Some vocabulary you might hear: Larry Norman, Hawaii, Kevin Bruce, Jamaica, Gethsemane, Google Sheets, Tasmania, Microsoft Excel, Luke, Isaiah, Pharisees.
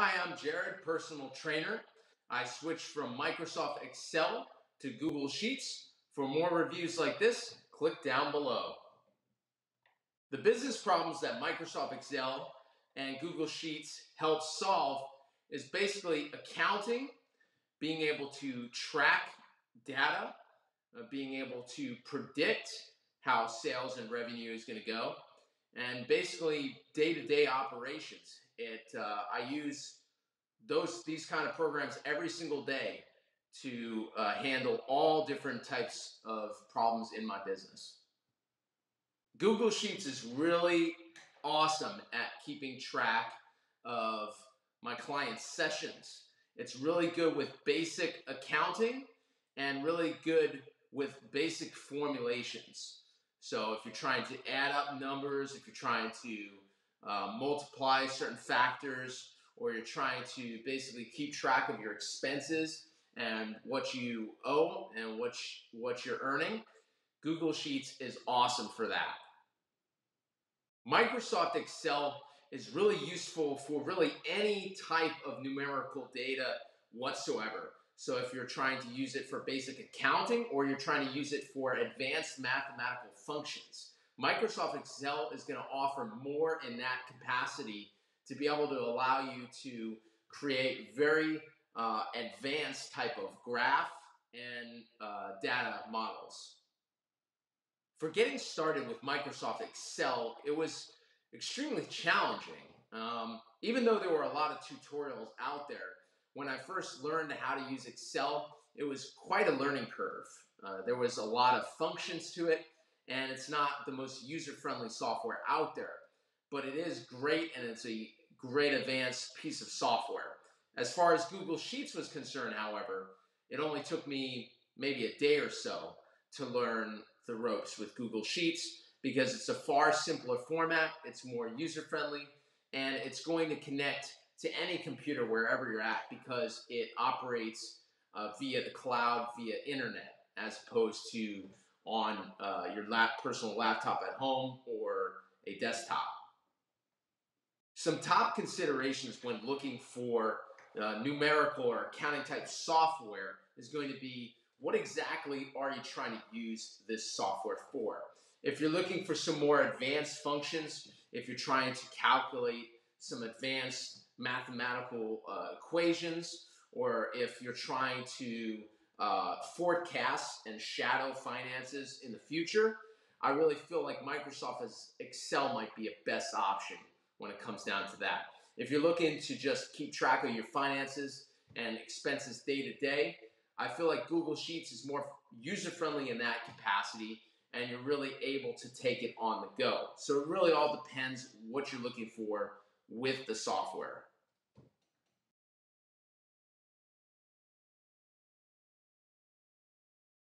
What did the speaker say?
Hi, I'm Jared, personal trainer. I switched from Microsoft Excel to Google Sheets. For more reviews like this, click down below. The business problems that Microsoft Excel and Google Sheets help solve is basically accounting, being able to track data, being able to predict how sales and revenue is going to go, and basically day-to-day operations. I use these kind of programs every single day to handle all different types of problems in my business. Google Sheets is really awesome at keeping track of my clients' sessions. It's really good with basic accounting and really good with basic formulations. So if you're trying to add up numbers, if you're trying to multiply certain factors, or you're trying to basically keep track of your expenses and what you owe and what you're earning, Google Sheets is awesome for that. Microsoft Excel is really useful for really any type of numerical data whatsoever. So if you're trying to use it for basic accounting or you're trying to use it for advanced mathematical functions, Microsoft Excel is going to offer more in that capacity to be able to allow you to create very advanced type of graph and data models. For getting started with Microsoft Excel, it was extremely challenging. Even though there were a lot of tutorials out there, when I first learned how to use Excel, it was quite a learning curve. There was a lot of functions to it, and it's not the most user-friendly software out there, but it is great, and it's a great advanced piece of software. As far as Google Sheets was concerned, however, it only took me maybe a day or so to learn the ropes with Google Sheets because it's a far simpler format, it's more user-friendly, and it's going to connect to any computer wherever you're at because it operates via the cloud, via internet, as opposed to on your personal laptop at home or a desktop. Some top considerations when looking for numerical or accounting type software is going to be, what exactly are you trying to use this software for? If you're looking for some more advanced functions, if you're trying to calculate some advanced mathematical equations, or if you're trying to forecasts and shadow finances in the future, I really feel like Microsoft Excel might be a best option when it comes down to that. If you're looking to just keep track of your finances and expenses day to day, I feel like Google Sheets is more user-friendly in that capacity, and you're really able to take it on the go. So it really all depends what you're looking for with the software.